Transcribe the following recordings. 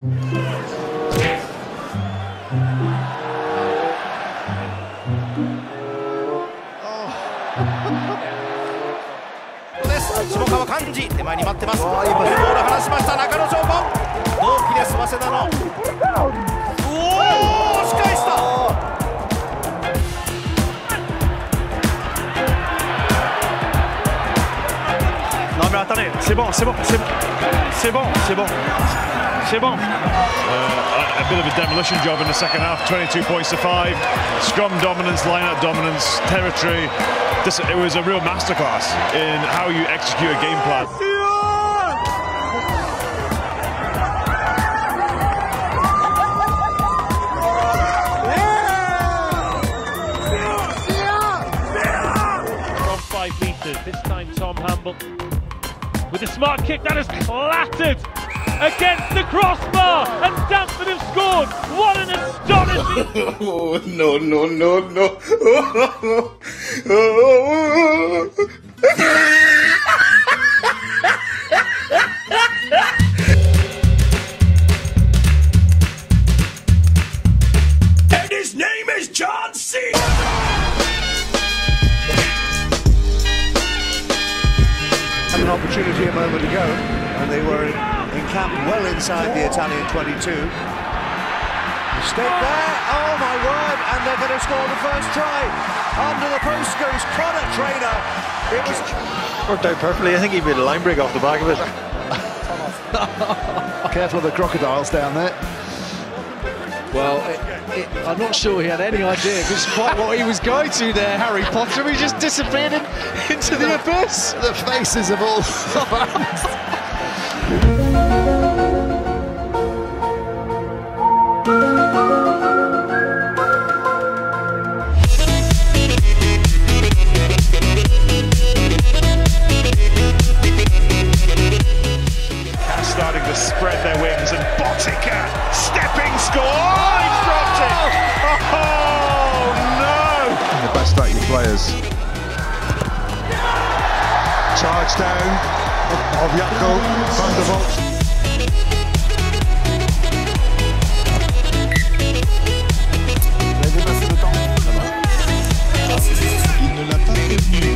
下川幹二手前に待ってます。ボール離しました。中野翔子同期です。早稲田のおお、仕返した。Non mais attendez, c'est bon, c'est bon, c'est bon, c'est bon, c'est bon, c'est bon. A bit of a demolition job in the second half. 22 points to 5. Scrum dominance, line-up dominance, territory. It was a real masterclass in how you execute a game plan. From 5 meters, this time Tom Hamble with a smart kick that is clattered against the crossbar, and Stamford have scored. What an astonishing! Oh, no, no, no, no. And his name is John C. Had an opportunity a moment ago, and they were in camp well inside the Italian 22. Mistake there, oh my word, and they're going to score the first try. Under the post goes Connor Traynor. It was worked out perfectly. I think he made a line break off the back of it. Careful of the crocodiles down there. Well, I'm not sure he had any idea just quite what he was going to there, Harry Potter. He just disappeared into the abyss. The faces of all fans. Spread their wings, and Botica stepping score in front it. Oh no! The best starting players. Charge down of Jaco van der Vaart. Il ne l'a pas prévenu.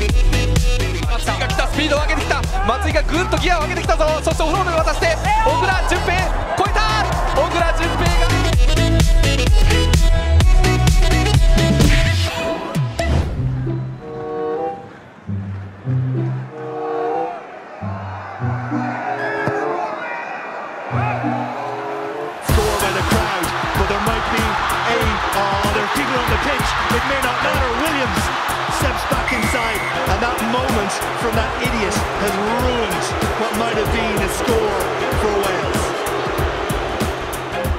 Matsuiga 来た、スピードを上げてきた。Matsuiga ぐっとギアを上げてきたぞ。そしてオフロードに渡して。 People on the pitch, it may not matter. Williams steps back inside, and that moment from that idiot has ruined what might have been a score for Wales.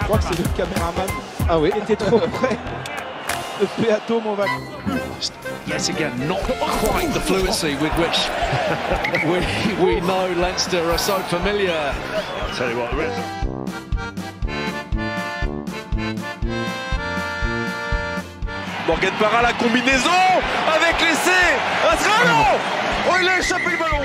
Je crois que c'est le caméraman. Ah oui, il était trop près. Le plateau, mon valet. Yet again, not quite the fluency with which we know Leinster are so familiar. I'll tell you what, there is. Morgan Parra, la combinaison avec l'essai. Asrano, oh, il a échappé le ballon.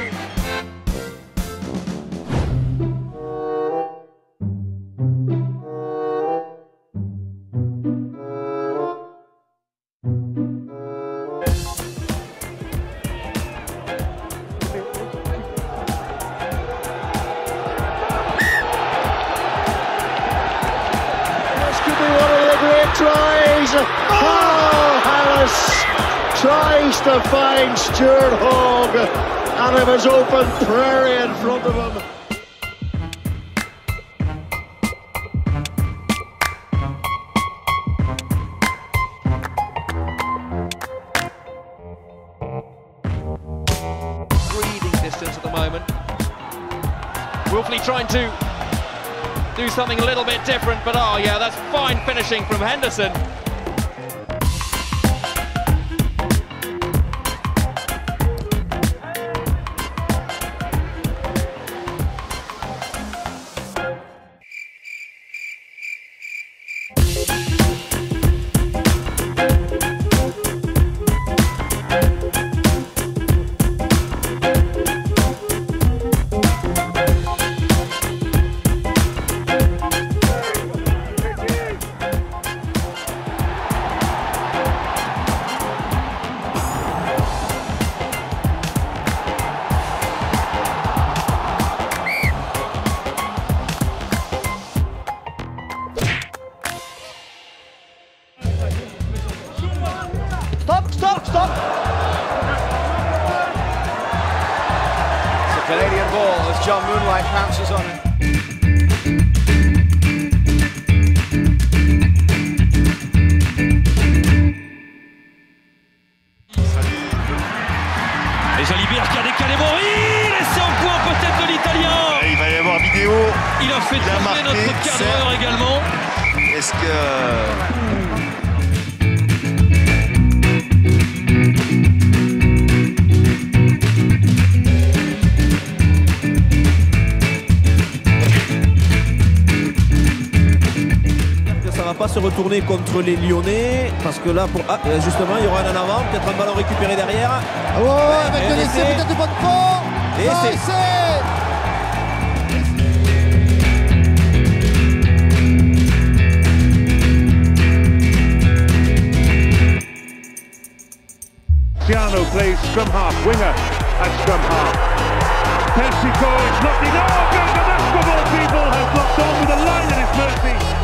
Tries, oh, Harris tries to find Stuart Hogg, and it was open prairie in front of him. Breathing distance at the moment. Wilfley trying to do something a little bit different, but oh yeah, that's fine finishing from Henderson. stop! It's a Canadian ball as John Moonlight pounces on it. Et Jalibert qui a décalé Mori, et c'est en cours peut-être de l'Italien. Il va y avoir vidéo. Il a fait tourner notre cadreur également. Est-ce que... pas se retourner contre les Lyonnais parce que là pour justement il y aura un en avant, peut-être un ballon récupéré derrière. Oh avec le laisser peut-être de bonne pont et c'est Cristiano plays scrum half, winger at scrum half. Persico is knocking, oh, Garganasco of all people has blocked on with a line at his mercy.